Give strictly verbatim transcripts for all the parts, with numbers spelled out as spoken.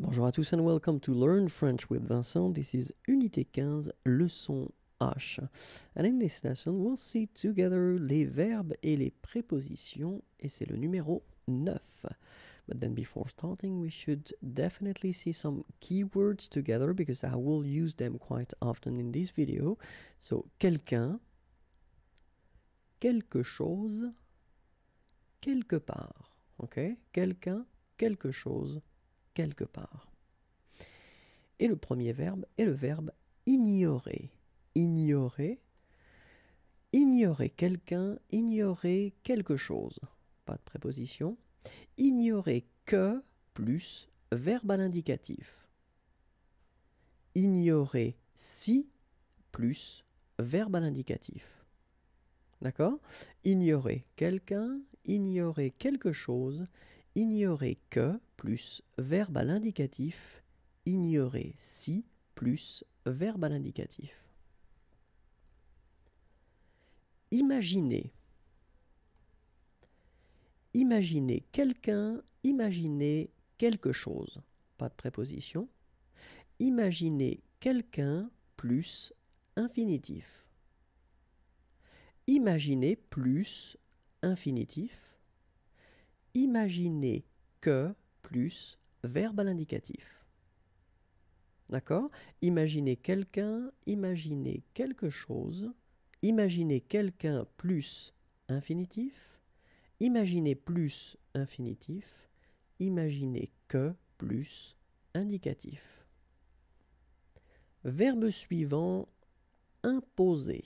Bonjour à tous and welcome to Learn French with Vincent. This is Unité quinze, leçon H. And in this lesson, we'll see together les verbes et les prépositions, et c'est le numéro neuf. But then before starting, we should definitely see some keywords together because I will use them quite often in this video. So, quelqu'un, quelque chose, quelque part. Ok? Quelqu'un, quelque chose, quelque part. Et le premier verbe est le verbe ignorer. Ignorer. Ignorer quelqu'un, ignorer quelque chose. Pas de préposition. Ignorer que plus verbe à l'indicatif. Ignorer si plus verbe à l'indicatif. D'accord? Ignorer quelqu'un, ignorer quelque chose, ignorer que plus verbe à l'indicatif, ignorer si plus verbe à l'indicatif. Imaginer. Imaginer quelqu'un, imaginer quelque chose. Pas de préposition. Imaginer quelqu'un plus infinitif. Imaginer plus infinitif. Imaginer que plus verbe à l'indicatif. D'accord? Imaginer quelqu'un, imaginer quelque chose. Imaginer quelqu'un plus infinitif. Imaginer plus infinitif. Imaginer que plus indicatif. Verbe suivant, imposer.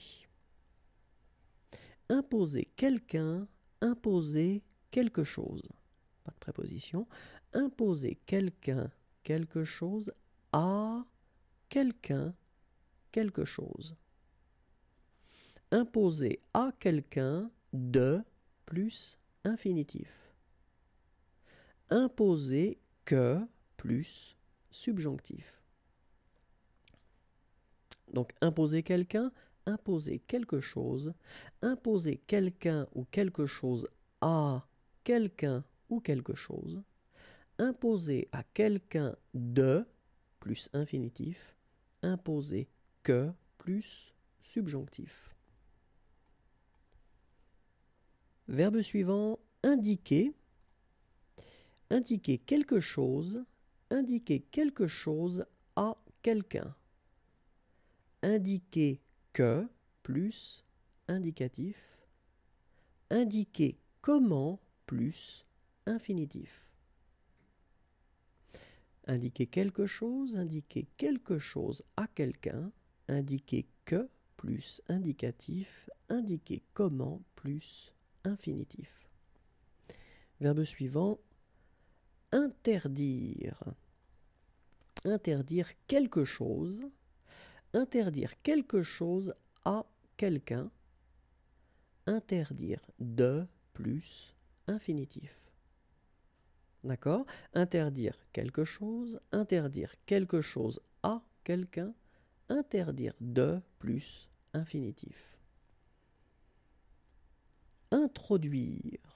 Imposer quelqu'un, imposer quelque chose. Pas de préposition. Imposer quelqu'un, quelque chose, à quelqu'un, quelque chose. Imposer à quelqu'un de plus infinitif. Imposer que plus subjonctif. Donc imposer quelqu'un, imposer quelque chose, imposer quelqu'un ou quelque chose à quelqu'un ou quelque chose, imposer à quelqu'un de plus infinitif, imposer que plus subjonctif. Verbe suivant, indiquer. Indiquer quelque chose, indiquer quelque chose à quelqu'un. Indiquer que plus indicatif. Indiquer comment plus infinitif. Indiquer quelque chose, indiquer quelque chose à quelqu'un. Indiquer que plus indicatif. Indiquer comment plus infinitif. Verbe suivant, interdire. Interdire quelque chose. Interdire quelque chose à quelqu'un. Interdire de plus infinitif. D'accord? Interdire quelque chose. Interdire quelque chose à quelqu'un. Interdire de plus infinitif. Introduire.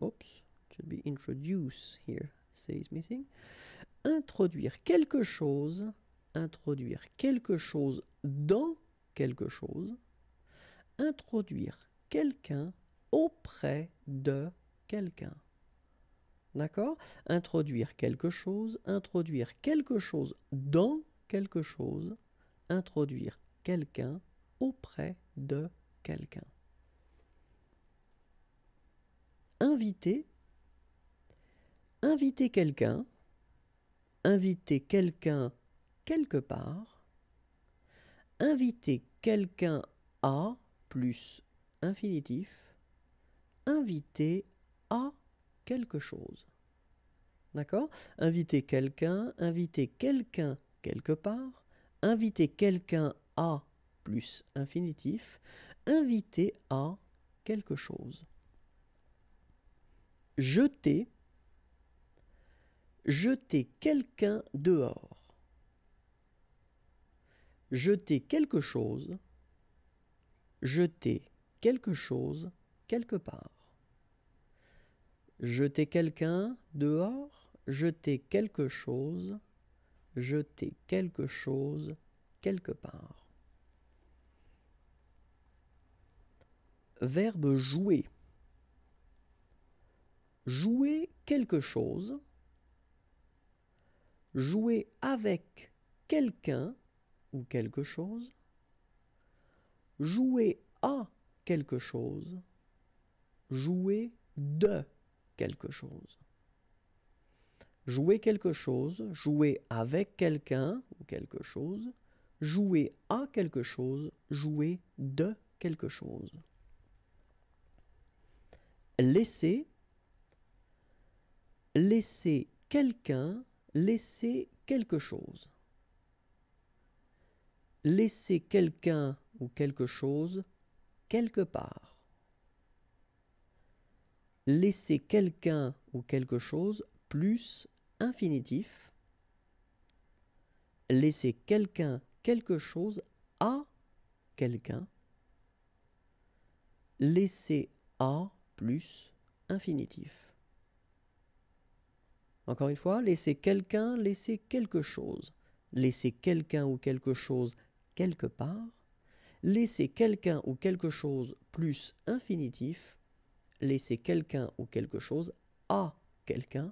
Oops, should be introduce here, says missing. Introduire quelque chose, introduire quelque chose dans quelque chose, introduire quelqu'un auprès de quelqu'un. D'accord? Introduire quelque chose, introduire quelque chose dans quelque chose, introduire quelqu'un auprès de quelqu'un. Inviter. Inviter quelqu'un. Inviter quelqu'un quelque part. Inviter quelqu'un à plus infinitif. Inviter à quelque chose. D'accord? Inviter quelqu'un, inviter quelqu'un quelque part. Inviter quelqu'un à plus infinitif. Inviter à quelque chose. Jeter. Jeter quelqu'un dehors. Jeter quelque chose. Jeter quelque chose quelque part. Jeter quelqu'un dehors. Jeter quelque chose jeter quelque chose quelque part. Verbe jouer. Jouer quelque chose, jouer avec quelqu'un ou quelque chose, jouer à quelque chose, jouer de quelque chose. Jouer quelque chose, jouer avec quelqu'un ou quelque chose, jouer à quelque chose, jouer de quelque chose. Laisser. Laisser quelqu'un, laisser quelque chose. Laisser quelqu'un ou quelque chose quelque part. Laisser quelqu'un ou quelque chose plus infinitif. Laisser quelqu'un, quelque chose à quelqu'un. Laisser à plus infinitif. Encore une fois, laisser quelqu'un, laisser quelque chose. Laisser quelqu'un ou quelque chose quelque part. Laisser quelqu'un ou quelque chose plus infinitif. Laisser quelqu'un ou quelque chose à quelqu'un.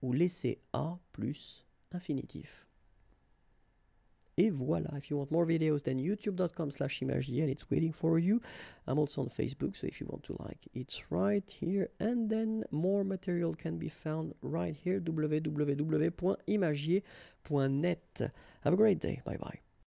Ou laisser à plus infinitif. Et voilà. If you want more videos, then youtube dot com slash imagedie and it's waiting for you. I'm also on Facebook, so if you want to like, it's right here. And then more material can be found right here, w w w dot imagedie dot net. Have a great day. Bye bye.